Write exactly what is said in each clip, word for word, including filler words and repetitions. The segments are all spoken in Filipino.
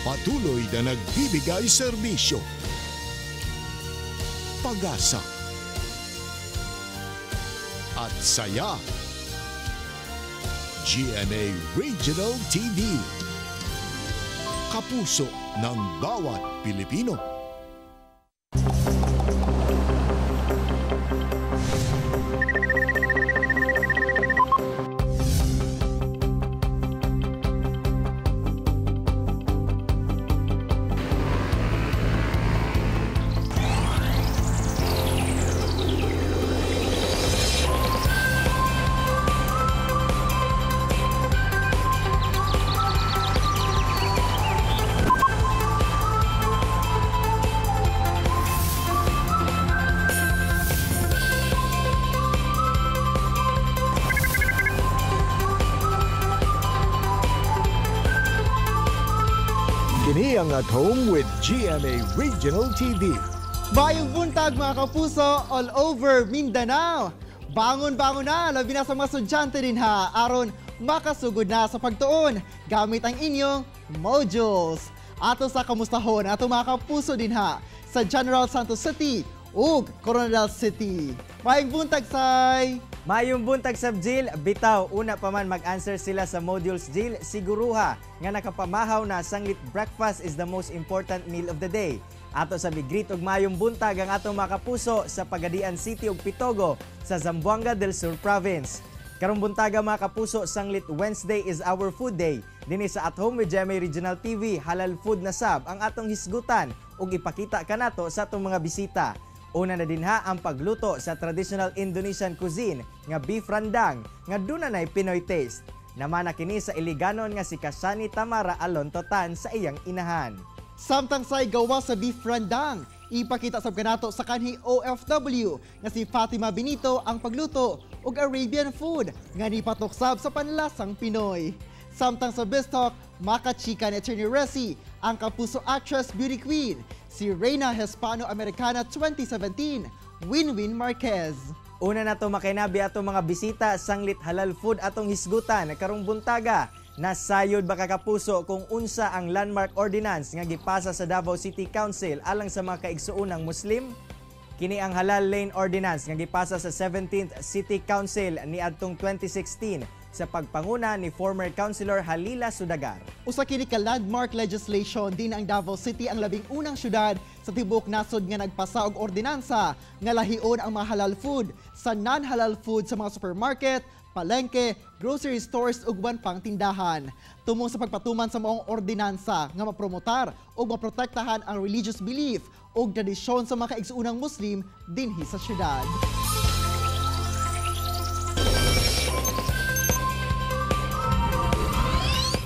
patuloy na nagbibigay serbisyo, pag-asa at saya. G M A Regional T V, kapuso ng bawat Pilipino. At home with G M A Regional T V. Bayong buntag mga kapuso all over Mindanao. Bangon-bangon na, labi na sa mga sudyante din ha, aron makasugod na sa pagtuon gamit ang inyong modules. Ato sa kamustahon, ato mga kapuso din ha, sa General Santos City ug Coronel City. Bayong buntag say! Mayong buntag sab Jill, bitaw una pa man mag-answer sila sa modules Jill, siguruha nga nakapamahaw na sanglit breakfast is the most important meal of the day. Ato sa bigrit og mayong buntag ang atong mga kapuso sa Pagadian City ug Pitogo sa Zamboanga del Sur province. Karong buntaga mga kapuso, sanglit Wednesday is our food day. Dinhi sa At Home with G M A Regional T V, halal food na sab ang atong hisgutan ug ipakita kanato sa atong mga bisita. Una na din ha ang pagluto sa traditional Indonesian cuisine nga beef rendang nga dunay Pinoy taste. Namana kini sa Iliganon nga si Kasani Tamara Alontotan sa iyang inahan. Samtang say gawa sa beef rendang, ipakita sab kanato sa kanhi O F W nga si Fatima Benito ang pagluto og Arabian food nga nipatok sab sa panlasang Pinoy. Samtang sa Best Talk, makachika ni Attorney Resi ang kapuso actress beauty queen si Reina Hispano-Americana twenty seventeen, Winwyn Marquez. Una na ito makinabi atong mga bisita, sanglit halal food atong hisgutan. Karong buntaga, nasayod ba kakapuso kung unsa ang landmark ordinance nga gipasa sa Davao City Council alang sa mga kaigsuunang Muslim? Kini ang halal lane ordinance nga gipasa sa seventeenth City Council niadtong twenty sixteen sa pagpanguna ni former Councilor Halila Sudagar. Usa kini ka landmark legislation din ang Davao City ang labing unang syudad sa tibuok nasod nga nagpasa og ordinansa nga lahion ang mga halal food sa non-halal food sa mga supermarket, palengke, grocery stores ug uban pang tindahan. Tumo sa pagpatuman sa maong ordinansa nga mapromotar ug maprotektahan ang religious belief ug tradisyon sa mga kaigsuunang Muslim dinhi sa syudad.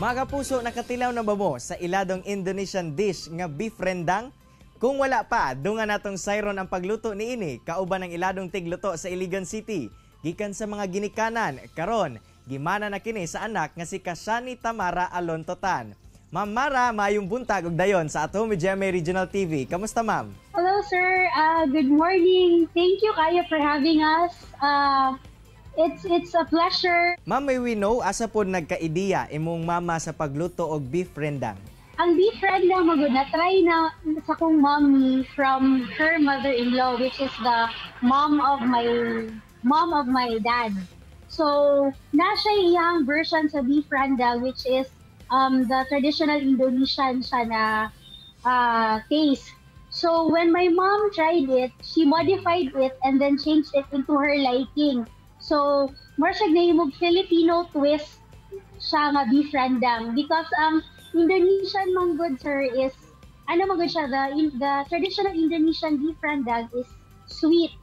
Mga kapuso, nakatilaw na ba mo sa iladong Indonesian dish nga beef rendang? Kung wala pa, dungan natong sayron ang pagluto niini kauban ng iladong tigluto sa Iligan City. Gikan sa mga ginikanan, karon gimana na kini sa anak nga si Kasani Tamara Alontotan. Ma'am Mara, maayong buntag ug dayon sa At Home with G M A Regional T V. Kamusta, ma'am? Hello, sir. Uh, good morning. Thank you kayo for having us. Uh... It's it's a pleasure. Ma'am, may we know asa po nagka-ideya imong mama sa pagluto og beef rendang? Ang beef rendang magud na try na sa kong mommy from her mother-in-law, which is the mom of my mom of my dad. So, na siya iyang version sa beef rendang, which is um the traditional Indonesian siya na uh, taste. So, when my mom tried it, she modified it and then changed it into her liking. So, more siya ginayong Filipino twist siya nga beef rendang because ang um, Indonesian manggod, sir, is ano manggod siya, the, the traditional Indonesian beef rendang is sweet.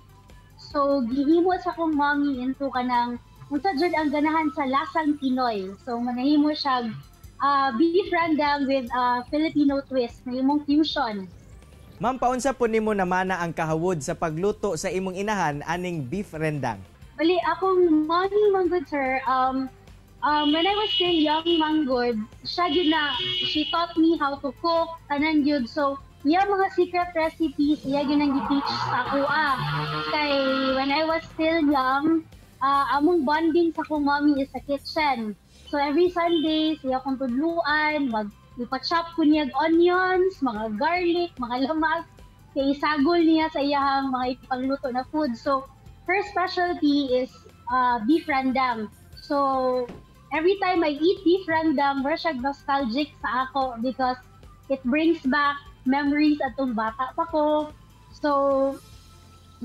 So, gihimo sa kong mommy into kanang unsa jud ang ganahan sa lasang Pinoy. So, manahimo siya uh, beef rendang with a uh, Filipino twist, nahimong fusion. Ma'am, paunsa po nimo namana ang kahawod sa pagluto sa imong inahan aning beef rendang? Bali, akong mommy manggod, sir, um, um, when I was still young manggod, siya yun na, she taught me how to cook, tanan yun. So, yung mga secret recipes, yung yun ang i-teach sa ako. Ah. Kay, when I was still young, uh, among bonding sa akong mommy is sa kitchen. So, every Sunday, siya akong tudluan, mag Ipa-chop ko niya onions, mga garlic, mga lamas, kay isagol niya sa iyang mga ipangluto na food. So, her specialty is uh, beef rendang. So, every time I eat beef rendang, we're siya nostalgic sa ako because it brings back memories atong bata pa ko. So,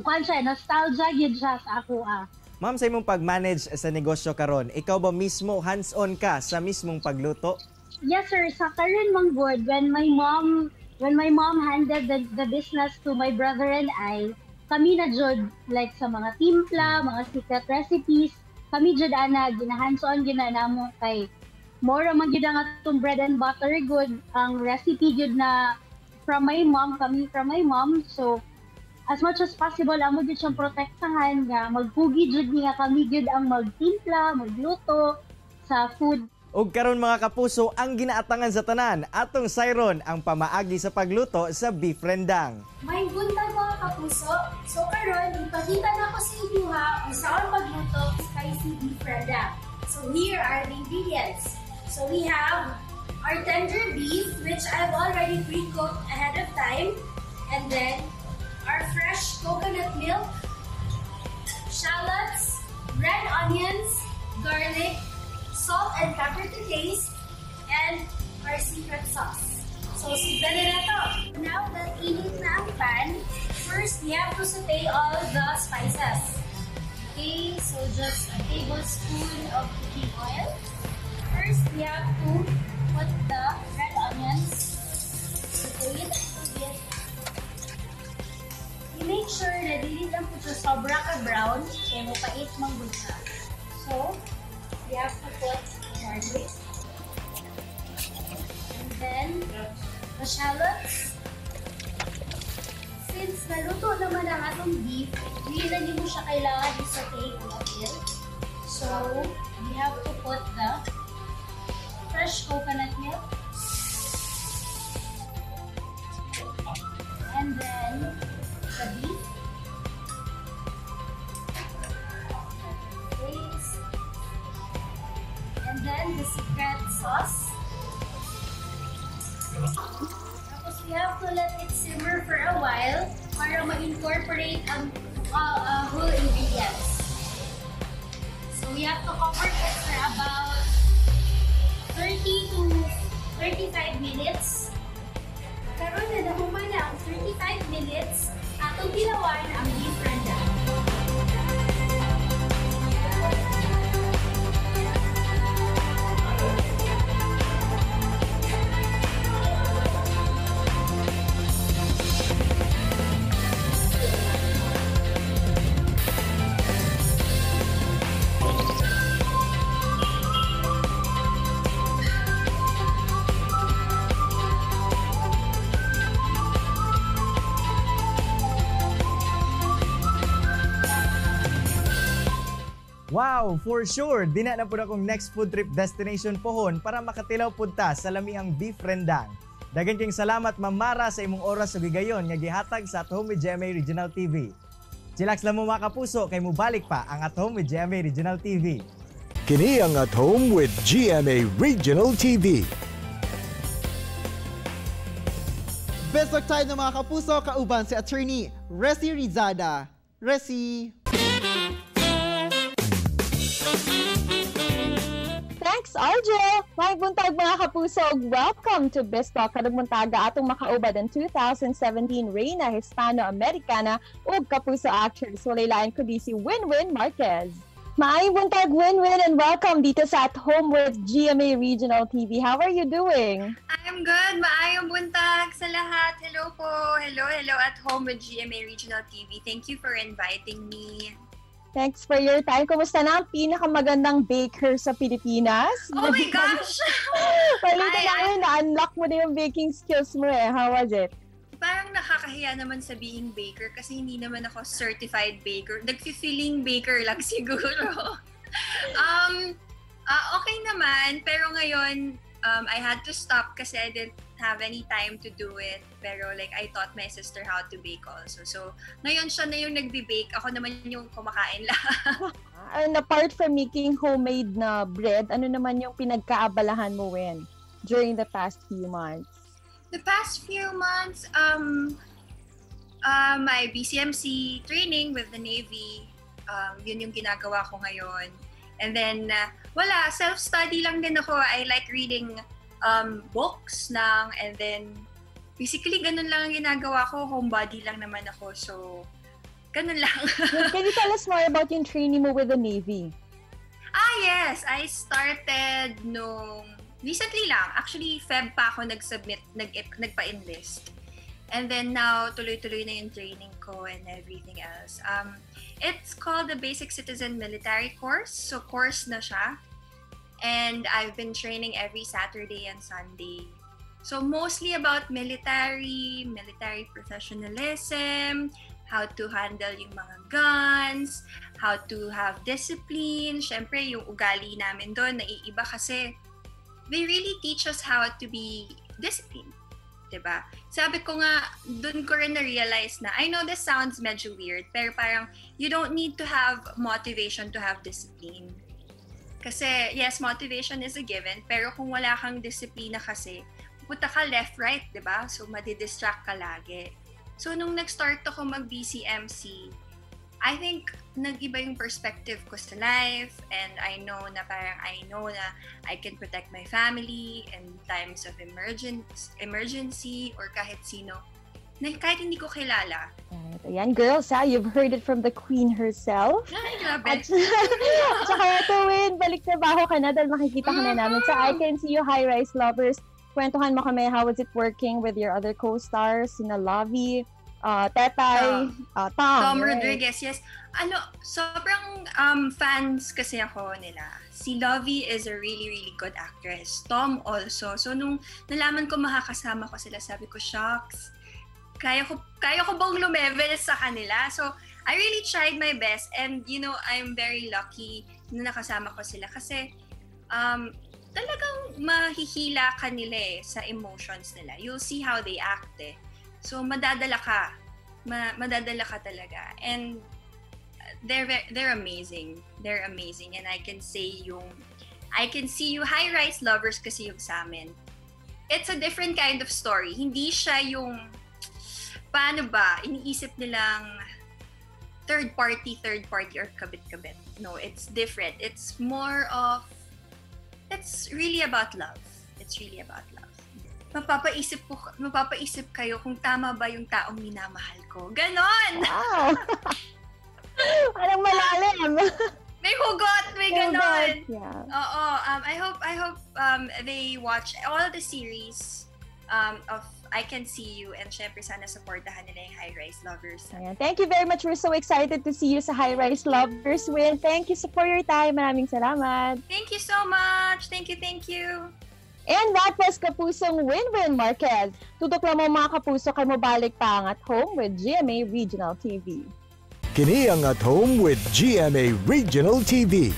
kuan siya, nostalgia yun siya sa ako ah. Ma'am, sa imong pag-manage sa negosyo karon, ikaw ba mismo hands-on ka sa mismong pagluto? Yes, sir. Sa karon mang good, when my mom, when my mom handed the, the business to my brother and I, kami na jud like sa mga timpla, mga secret recipes, kami jud ana gina-hands-on gina namo kay more man gyud ang atong bread and butter good ang recipe jud na from my mom, kami from my mom. So as much as possible, amo gyud siyang protektahan nga magpugi jud niya kami gyud ang magtimpla, magluto sa food. Og karon mga kapuso, ang ginaatangan sa tanan, atong siron ang pamaagi sa pagluto sa beef rendang. May buntag mga kapuso, so karon ipakita na ko sa inyo ha usaon pagluto sa spicy beef rendang. So here are the ingredients. So we have our tender beef, which I've already pre-cooked ahead of time, and then our fresh coconut milk, shallots, red onions, garlic, salt and pepper to taste, and our secret sauce. So, sugdan na na to. Now that init na ang pan, first we have to saute all the spices. Okay, so just a tablespoon of cooking oil. First, we have to put the red onions into it. Make sure na dili lang po siya sobra ka-brown, kaya mapait manggod siya. So, we have to put garlic. And then, the shallots. Since naluto naman ang atong beef, hindi na mo siya kailangan isaute o oil. So, we have to put the fresh coconut milk. And then, the beef. And then the secret sauce. Tapos we have to let it simmer for a while para ma-incorporate ang uh, uh, whole ingredients. So we have to cover it for about thirty to thirty-five minutes. Karon na nahuma na ang thirty-five minutes. Atong dilawan ang beef rendang. Wow, for sure, dina na po na kong next food trip destination pohon para makatilaw punta sa lamiang beef rendang. Dagan king salamat mamara sa imong oras o gigayon nga gihatag sa At Home with G M A Regional T V. Chillax lang mo mga kapuso kay mubalik pa ang At Home with G M A Regional T V. Kini ang At Home with G M A Regional T V. Best of time na mga kapuso, kauban si attorney Resi Rizada. Resi! Thanks, Arjo! May buntag mga kapuso, welcome to Bisto, kadugmuntaga atong makaubad ang two thousand seventeen Reina Hispano-Americana ug kapuso actress. Walay lain kundi si Winwyn Marquez. May buntag, Winwyn, and welcome dito sa At Home with G M A Regional T V. How are you doing? I'm good. Maayong buntag sa lahat. Hello po. Hello, hello At Home with G M A Regional T V. Thank you for inviting me. Thanks for your time. Kumusta na ang pinakamagandang baker sa Pilipinas? Oh my gosh! Palita namin, na-unlock mo na yung baking skills mo eh. How was it? Parang nakakahiya naman sa being baker kasi hindi naman ako certified baker. Nag-feeling baker lang siguro. um, uh, okay naman, pero ngayon um, I had to stop kasi I didn't have any time to do it. Pero like I taught my sister how to bake also. So ngayon siya na yung nagbe-bake, ako naman yung kumakain lang. And apart from making homemade na bread, ano naman yung pinagkaabalahan mo when? during the past few months? The past few months, um, uh, my B C M C training with the Navy, um, yun yung ginagawa ko ngayon. And then, uh, wala, self-study lang din ako. I like reading um, books lang, and then, basically, ganun lang ang ginagawa ko. Homebody lang naman ako, so, ganun lang. Can you tell us more about yung training mo with the Navy? Ah, yes! I started nung, recently lang. Actually, Feb pa ako nag-submit, nag nagpa-enlist. And then now, tuloy-tuloy na yung training ko and everything else. Um, it's called the Basic Citizen Military Course. So, course na siya. And I've been training every Saturday and Sunday. So, mostly about military, military professionalism, how to handle yung mga guns, how to have discipline. Siyempre, yung ugali namin doon, naiiba kasi they really teach us how to be disciplined. Diba? Sabi ko nga, dun ko rin na-realize na, I know this sounds medyo weird, pero parang, you don't need to have motivation to have discipline. Kasi, yes, motivation is a given, pero kung wala kang disiplina kasi, pupunta ka left-right, diba? So, madidistract ka lagi. So, nung nag-start ako mag-B C M C, I think nag-iba yung perspective ko sa life, and I know na parang I know na I can protect my family in times of emergency or kahit sino, na kahit hindi ko kilala. Right. Ayan, girls ha, you've heard it from the queen herself. Ay, grabe. At saka ito, Win, balik na ba ako ka na dahil makikita ka na namin sa I Can See You, High Rise Lovers. Kwentuhan mo kami, how was it working with your other co-stars, Sina Lavi, Uh, Tetay, uh, Tom, Tom Rodriguez, yes. Ano, sobrang um, fans kasi ako nila. Si Lovie is a really, really good actress. Tom also. So, nung nalaman ko makakasama ko sila, sabi ko, shocks, kaya ko, kaya ko bang lumevel sa kanila? So, I really tried my best. And, you know, I'm very lucky na nakasama ko sila kasi um, talagang mahihila ka nila eh, sa emotions nila. You'll see how they act eh. So, madadala ka. Ma madadala ka talaga. And they're, they're amazing. They're amazing. And I can say yung, I Can See You, High Rise Lovers kasi yung sa amin. It's a different kind of story. Hindi siya yung, paano ba, iniisip nilang third party, third party, or kabit-kabit. No, it's different. It's more of, it's really about love. It's really about love. Mapapaisip ko, mapapaisip kayo kung tama ba yung taong minamahal ko. Ganon! Wow! Parang malalim! May hugot! May ganon! Yeah. Oo. Um, I hope, I hope um, they watch all the series um, of I Can See You, and syempre sana supportahan nila yung High Rise Lovers. Ayan. Thank you very much. We're so excited to see you sa High Rise Lovers, Win. Thank you for your time. Maraming salamat. Thank you so much. Thank you, thank you. And that was Kapusong Winwyn Marquez. Tutok lamang mga kapuso kay mabalik pa ang At Home with G M A Regional T V. Kini ang At Home with G M A Regional T V.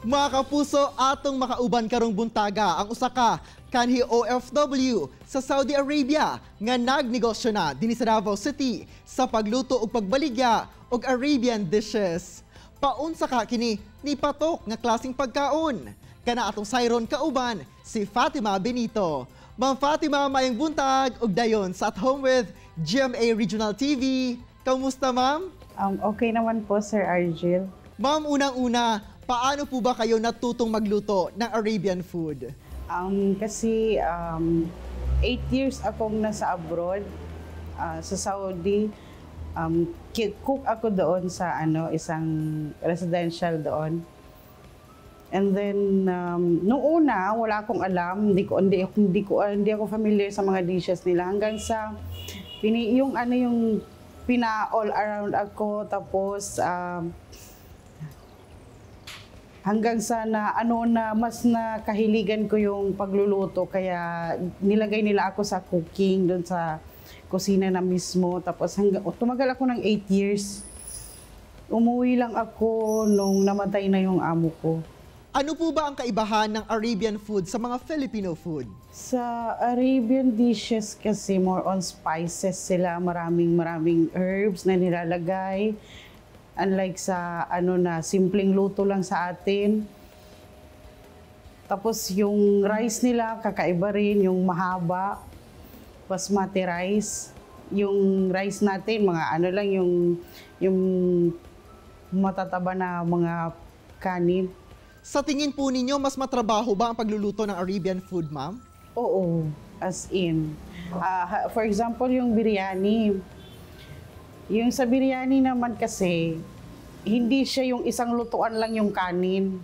Mga kapuso, atong makauban karong buntaga ang usaka kanhi O F W sa Saudi Arabia nga nagnegosyo na dinhi sa Davao City sa pagluto og pagbaligya og Arabian dishes. Paunsa ka kini ni patok nga klaseng pagkaon? Kana atong sayron kauban si Fatima Benito. Ma'am Fatima, mayong buntag og dayon sa At Home with G M A Regional T V. Kamusta, ma'am? Um, okay naman po, Sir Argel. Ma'am, unang-una, paano po ba kayo natutong magluto ng Arabian food? Um, kasi um, eight years akong nasa abroad, uh, sa Saudi. Um, cook ako doon sa ano, isang residential doon. And then, um, noong una, wala akong alam. Hindi ko, hindi, hindi ko, hindi ako familiar sa mga dishes nila. Hanggang sa, pini, yung ano yung pina-all around ako, tapos, um, hanggang sa na, ano na, mas nakahiligan ko yung pagluluto. Kaya nilagay nila ako sa cooking, doon sa kusina na mismo. Tapos hanggang, oh, tumagal ako ng eight years. Umuwi lang ako nung namatay na yung amo ko. Ano po ba ang kaibahan ng Arabian food sa mga Filipino food? Sa Arabian dishes kasi more on spices sila. Maraming maraming herbs na nilalagay. Unlike sa ano na simpleng luto lang sa atin. Tapos yung rice nila kakaiba rin, yung mahaba, basmati rice. Yung rice natin mga ano lang yung yung matataba na mga kanin. Sa tingin po ninyo, mas matrabaho ba ang pagluluto ng Arabian food, ma'am? Oo, as in. Uh, for example, yung biryani. Yung sa biryani naman kasi, hindi siya yung isang lutuan lang yung kanin.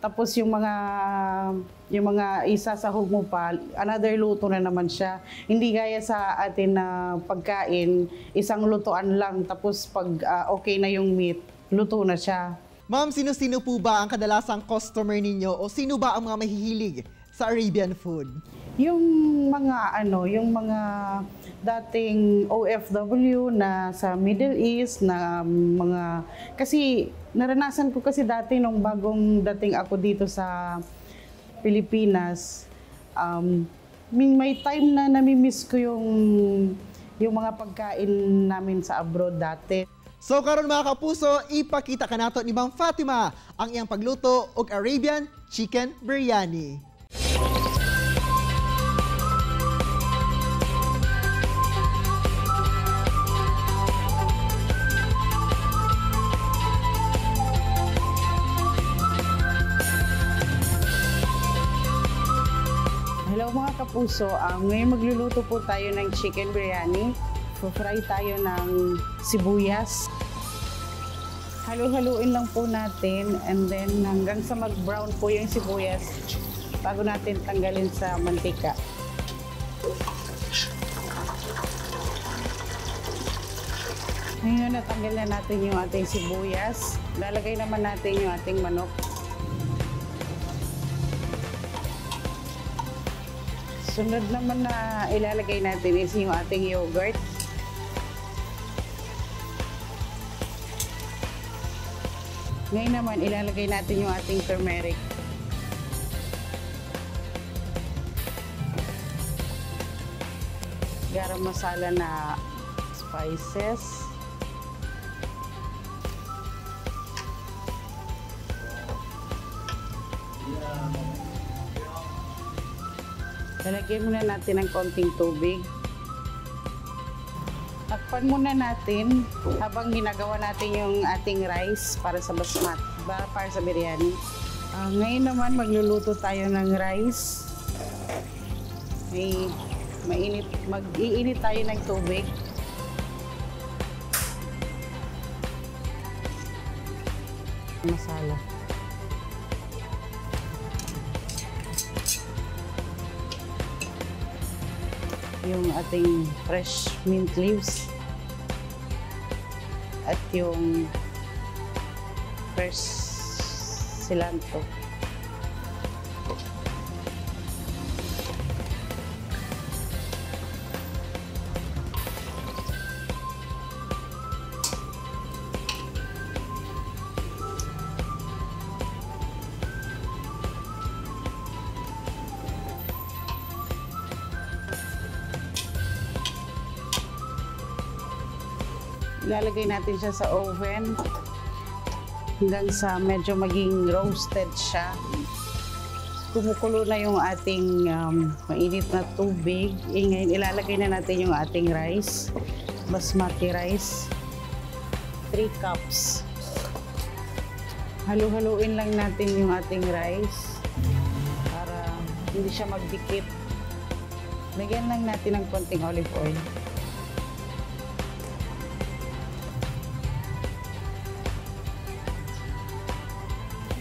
Tapos yung mga yung mga isasahog mo pa, another luto na naman siya. Hindi gaya sa atin na pagkain, isang lutuan lang. Tapos pag uh, okay na yung meat, luto na siya. Ma'am, sino-sino po ba ang kadalasang customer ninyo o sino ba ang mga mahihilig sa Arabian food? Yung mga ano, yung mga dating O F W na sa Middle East na mga kasi naranasan ko kasi dati nung bagong dating ako dito sa Pilipinas, um may time na nami-miss ko yung yung mga pagkain namin sa abroad dati. So karon mga kapuso, ipakita kanato ni Ma'am Fatima ang iyang pagluto og Arabian chicken biryani. Mga kapuso, um, ngayon magluluto po tayo ng chicken biryani. Fry tayo ng sibuyas. Halo-haluin lang po natin and then hanggang sa mag-brown po yung sibuyas bago natin tanggalin sa mantika. Ngayon natanggal na natin yung ating sibuyas. Lalagay naman natin yung ating manok. Sunod naman na ilalagay natin is yung ating yogurt. Ngayon naman ilalagay natin yung ating turmeric. Garam masala na spices. Lalagyan muna natin ng konting tubig. Takpan muna natin habang ginagawa natin yung ating rice para sa basmati, para sa biryani. Uh, ngayon naman magluluto tayo ng rice. May mainit, mag-iinit tayo ng tubig. Masala. Yung ating fresh mint leaves at yung fresh cilantro. Ilalagay natin siya sa oven hanggang sa medyo maging roasted siya. Kumukulo na yung ating um, mainit na tubig. E ngayon ilalagay na natin yung ating rice, basmati rice. three cups. Halu-haluin lang natin yung ating rice para hindi siya magdikit. Lagyan lang natin ng konting olive oil.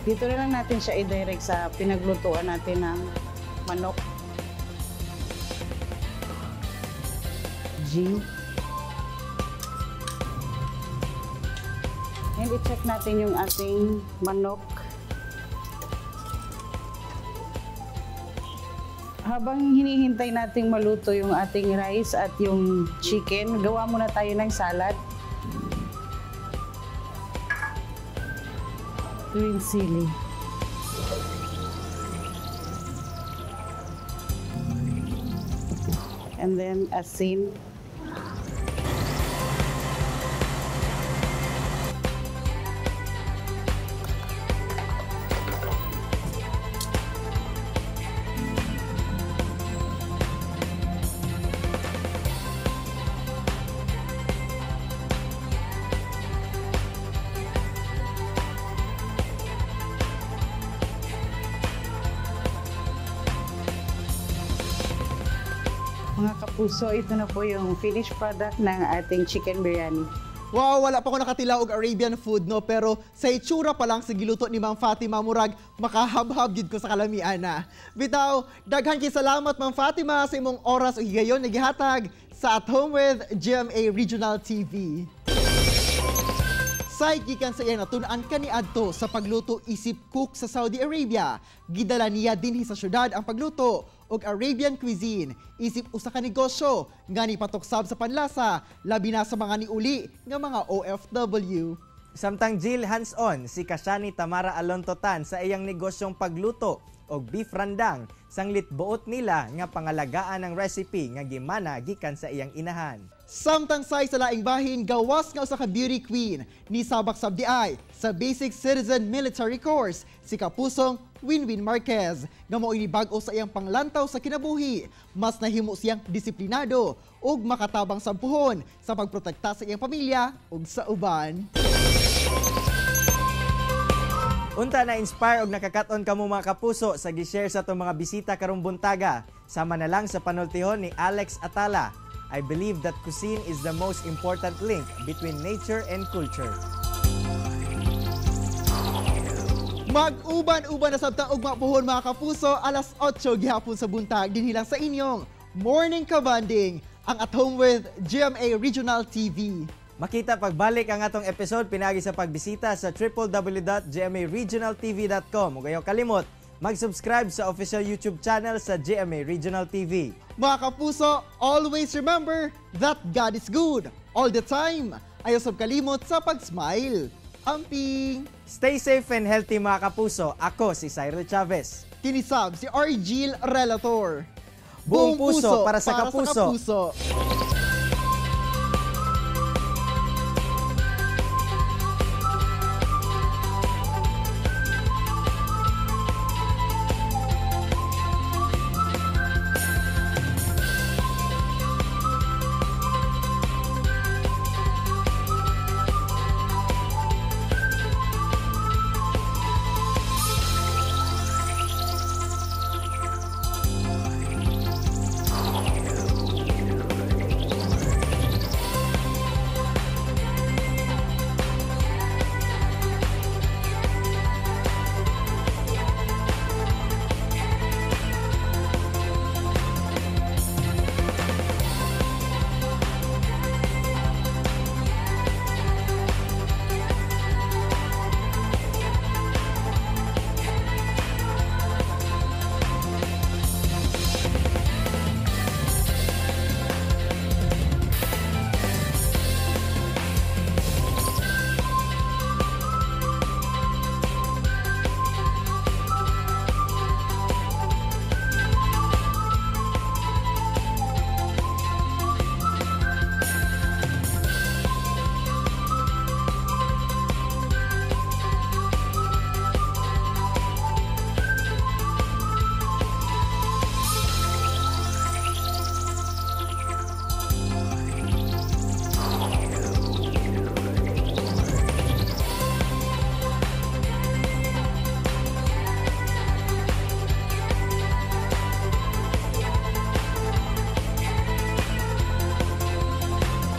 Dito na lang natin siya i-direct sa pinaglutuan natin ng manok. G. And i-check natin yung ating manok. Habang hinihintay nating maluto yung ating rice at yung chicken, gawa muna tayo ng salad. Green chili. And then asin. puso, ito na po yung finished product ng ating chicken biryani. Wow, wala pa ko nakatila og Arabian food, no? Pero sa itsura pa lang, sa giluto ni Ma'am Fatima Murag, makahab-hab gid ko sa kalamian na. Bitaw, daghan kay salamat Ma'am Fatima sa imong oras o higayon na gihatag sa At Home with G M A Regional T V. Gikan sa iya natun-an kaniadto sa pagluto isip cook sa Saudi Arabia. Gidala niya dinhi sa syudad ang pagluto og Arabian cuisine. Isip usa ka negosyo nga ni patoksab sa panlasa, labi na sa mga niuli nga mga O F W. Samtang Jill hands-on si Kasani Tamara Alontotan sa iyang negosyong pagluto og beef rendang, sanglit buot nila nga pangalagaan ang recipe nga gimana gikan sa iyang inahan. Samtang say sa laing bahin, gawas nga usa ka beauty queen ni sabak sabdiay sa Basic Citizen Military Course si kapusong Winwyn Marquez nga mao'y nibag-o sa iyang panglantaw sa kinabuhi. Mas nahimo siyang disiplinado ug makatabang sa puhon sa pagprotekta sa iyang pamilya ug sa uban. Unta na inspire og nakakaton kamo mga kapuso sa gi-share sa tong mga bisita karong buntaga. Sama na lang sa panultihon ni Alex Atala. I believe that cuisine is the most important link between nature and culture. Mag-uban-uban na sabtang ugma puhon mga kapuso, alas otso gihapon sa buntag din hilang sa inyong Morning Kabanding, ang At Home with G M A Regional T V. Makita pagbalik ang atong episode pinagi sa pagbisita sa w w w dot g m a regional t v dot com. Huwag kayo kalimot mag-subscribe sa official YouTube channel sa G M A Regional T V. Mga kapuso, always remember that God is good all the time. Ayaw sab kalimot sa pag-smile. Amping! Stay safe and healthy mga kapuso. Ako si Cyril Chavez. Kinisab si Argil Relator. Buong puso para sa kapuso.